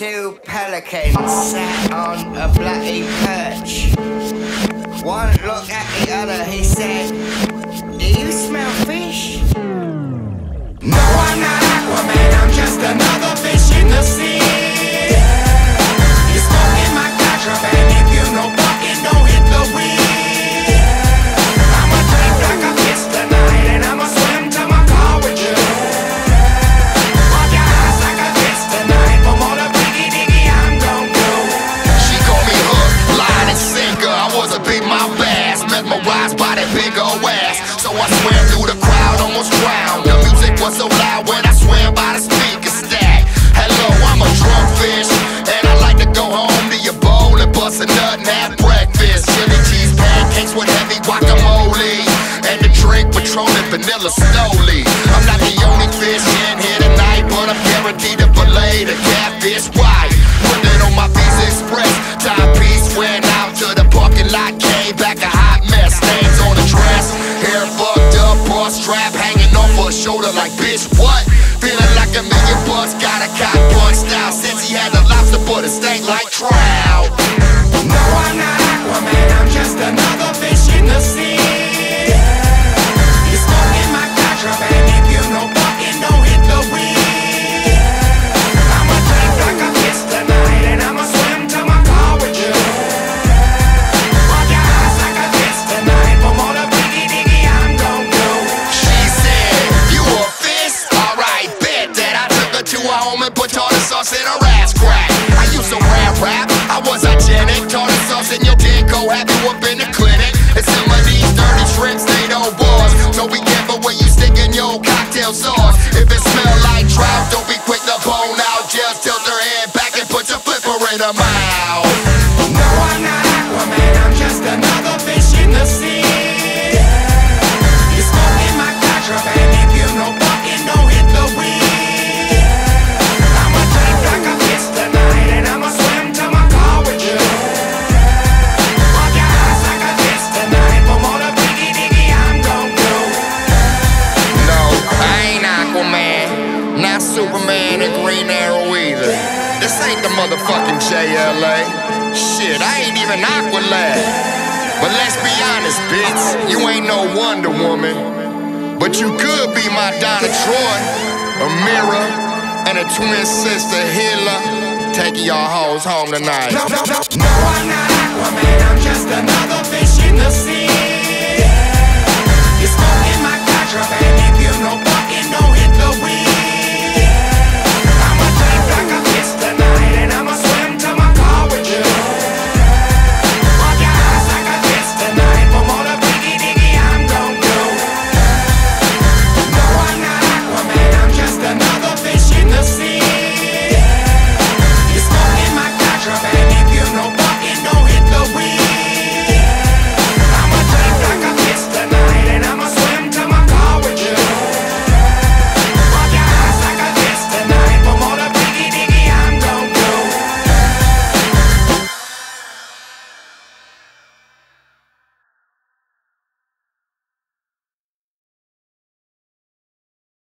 two pelicans sat on a bloody perch. One looked at the other, he said, "Do you smell fish?" "No, I'm not Aquaman, I'm just another fish in the sea. You're smoking my contraband, if you know fucking don't hit the weed. I'ma drink like a fish tonight, and I'ma swim to my car with you. Rub your eyes like a fish tonight, for more the biggie diggy I'm gon' do." She called me hook, line, and sinker. I was a big mouth bass, mesmerized by that big old ass. So I swam through the crowd, almost drowned. The music was so loud when I swam by the speaker stack. Hello, I'm a drunk fish, and I like to go home to your bowl and bust a nut and have breakfast. Chili cheese pancakes with heavy guacamole, and the drink Patron and vanilla Stoli. I'm not the only fish in here tonight, but I'm guaranteed to fillet the catfish white. Put it on my Visa Express, timepiece went out to the parking lot, came back a hot mess, stains on the dress. Hair fucked up, bar strap hanging off her shoulder like, bitch, what? Feeling like a million bucks, got a cop punched out since he had a lobster but it stank like trout. "No, I'm not Aquaman, I'm just another fish in the sea. You're smoking my contraband, if you know fucking don't hit the weed. I'ma drink like a fish tonight, and I'ma swim to my car with you. Rub your eyes like a fish tonight, for more the biggie diggy I'm gon' do." She said, "You a fish? Alright, bet." That I took her to her home and put tartar sauce in her ass crack. I used to rap, I was hygienic. Tartar sauce in your dick, go have you up in the clinic. And some of these dirty shrimps, they don't buzz, so be careful where you sticking your cocktail sauce. If it smell like trout, don't be quick to bone out. Just tilt her head back and put your flipper in her mouth. "No, I'm not Aquaman, I'm just another fish in the sea. You're smoking my contraband, if you know fucking don't hit the weed. I'ma drink like a fish tonight, and I'ma swim to my car with you. Rub your eyes like a fish tonight, for more the biggie diggy I'm gon' do." No, I ain't Aquaman, not Superman or Green Arrow either. This ain't the motherfucking JLA. Shit, I ain't even Aqua Lad. But let's be honest, bitch, you ain't no Wonder Woman, but you could be my Donna Troy, Amira, and a twin sister, Hila. Taking y'all hoes home tonight. "No, no, no, no, I'm not Aquaman, I'm just another fish in the sea. You're smoking my contraband.